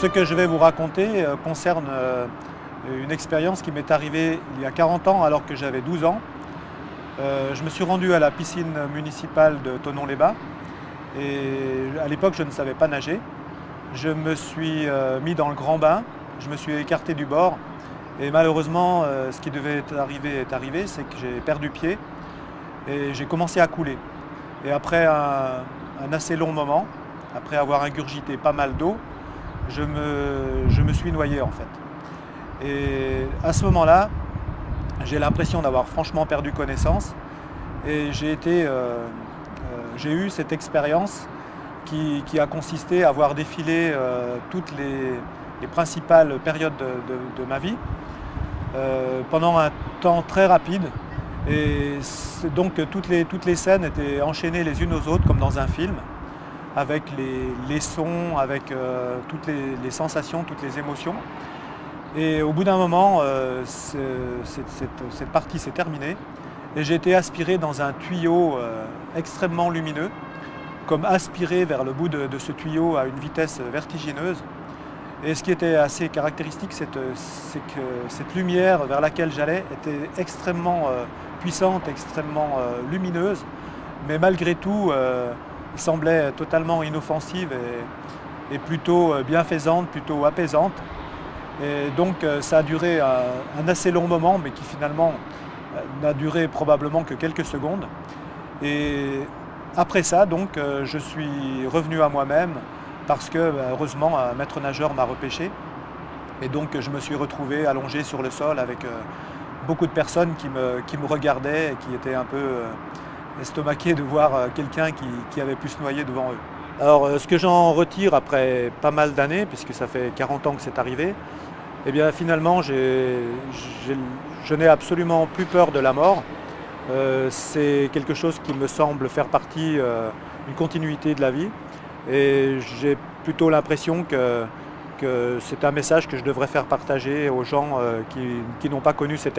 Ce que je vais vous raconter concerne une expérience qui m'est arrivée il y a 40 ans alors que j'avais 12 ans. Je me suis rendu à la piscine municipale de Thonon-les-Bains et à l'époque je ne savais pas nager. Je me suis mis dans le grand bain, je me suis écarté du bord et malheureusement ce qui devait arriver est arrivé, c'est que j'ai perdu pied et j'ai commencé à couler. Et après un assez long moment, après avoir ingurgité pas mal d'eau, je me suis noyé en fait. Et à ce moment-là, j'ai l'impression d'avoir franchement perdu connaissance et j'ai eu cette expérience qui a consisté à voir défiler toutes les principales périodes de ma vie pendant un temps très rapide. Et donc toutes les scènes étaient enchaînées les unes aux autres comme dans un film, avec les sons, avec toutes les sensations, toutes les émotions. Et au bout d'un moment, cette partie s'est terminée et j'ai été aspiré dans un tuyau extrêmement lumineux, comme aspiré vers le bout de ce tuyau à une vitesse vertigineuse. Et ce qui était assez caractéristique, c'est que cette lumière vers laquelle j'allais était extrêmement puissante, extrêmement lumineuse, mais malgré tout, il semblait totalement inoffensive et plutôt bienfaisante, plutôt apaisante. Et donc ça a duré un assez long moment, mais qui finalement n'a duré probablement que quelques secondes. Et après ça, donc, je suis revenu à moi-même parce que heureusement un maître nageur m'a repêché. Et donc je me suis retrouvé allongé sur le sol avec beaucoup de personnes qui me regardaient et qui étaient un peu estomaquées de voir quelqu'un qui avait pu se noyer devant eux. Alors ce que j'en retire après pas mal d'années, puisque ça fait 40 ans que c'est arrivé, eh bien finalement, je n'ai absolument plus peur de la mort. C'est quelque chose qui me semble faire partie d'une continuité de la vie. Et j'ai plutôt l'impression que c'est un message que je devrais faire partager aux gens qui n'ont pas connu cette expérience.